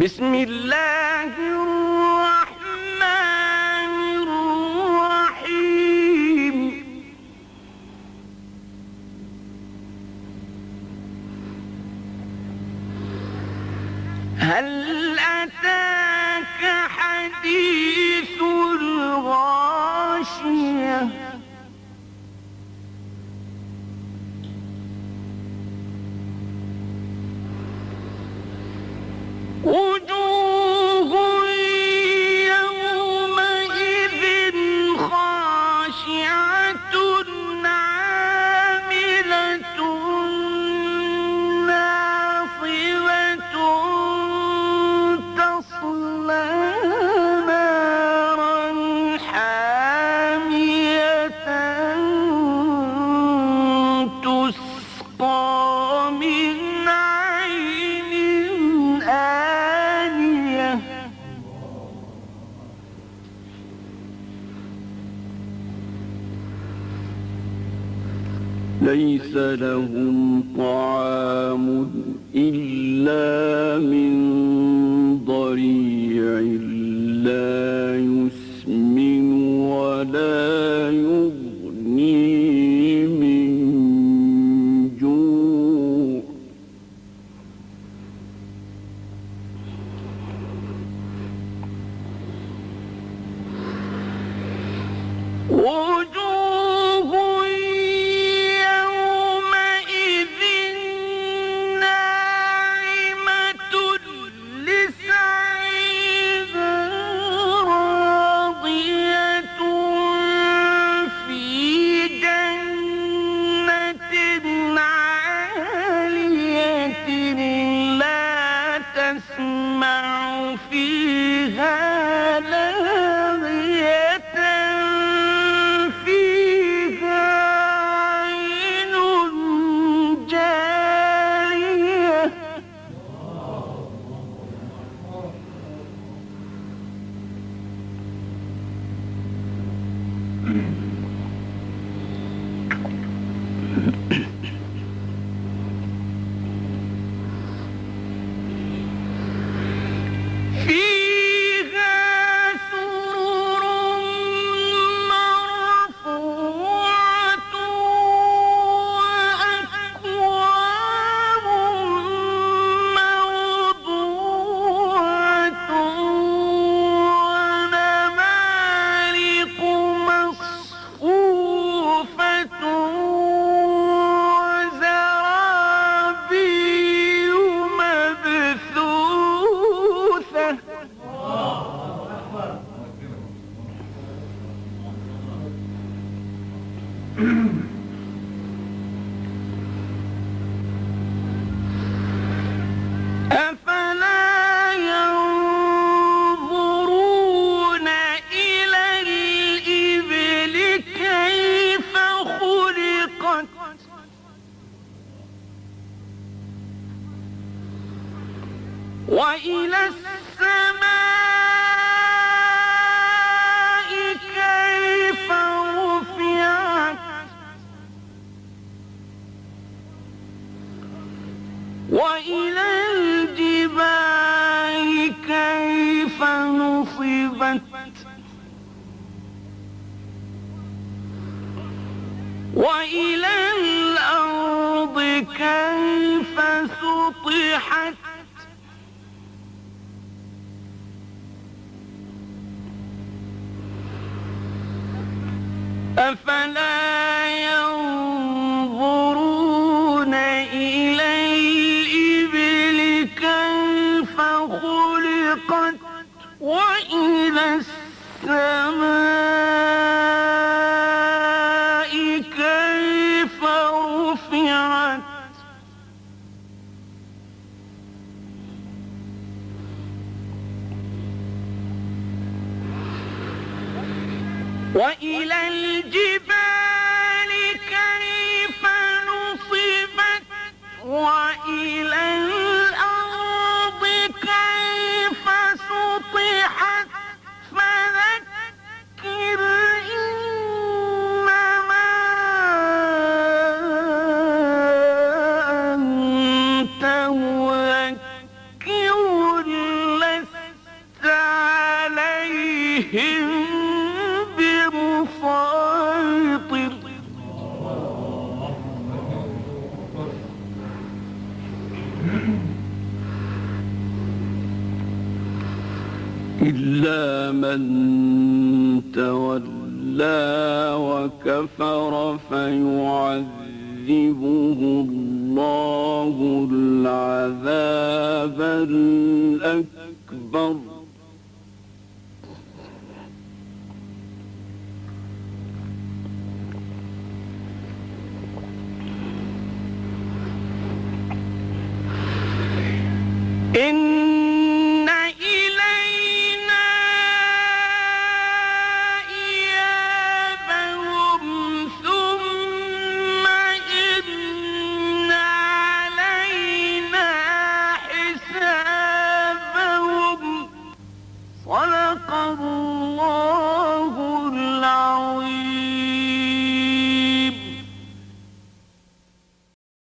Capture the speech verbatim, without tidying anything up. بسم الله الرحمن الرحيم. هل أتاك حديث الغاشية؟ وجوه يومئذ خاشعة عاملة ناصبة تصلى نارا حامية تسقى من ليس لهم طعام إلا من ضريع لا يسمن ولا يغني من جوع فيها لاغية فيها عين جارية أفلا ينظرون إلى الإبل كيف خلقت وإلى السماء وإلى الجبال كيف نصبت وإلى الأرض كيف سطحت أفلا ينظرون إلى خلقت وإلى السماء كيف رفعت وإلى الجبال كيف نصبت وإلى الأرض كيف سطحت فذكر إنما أنت إلا من تولى وكفر فيعذبه الله العذاب الأكبر. إن إلينا إيابهم ثم إن علينا حسابهم. صدق الله.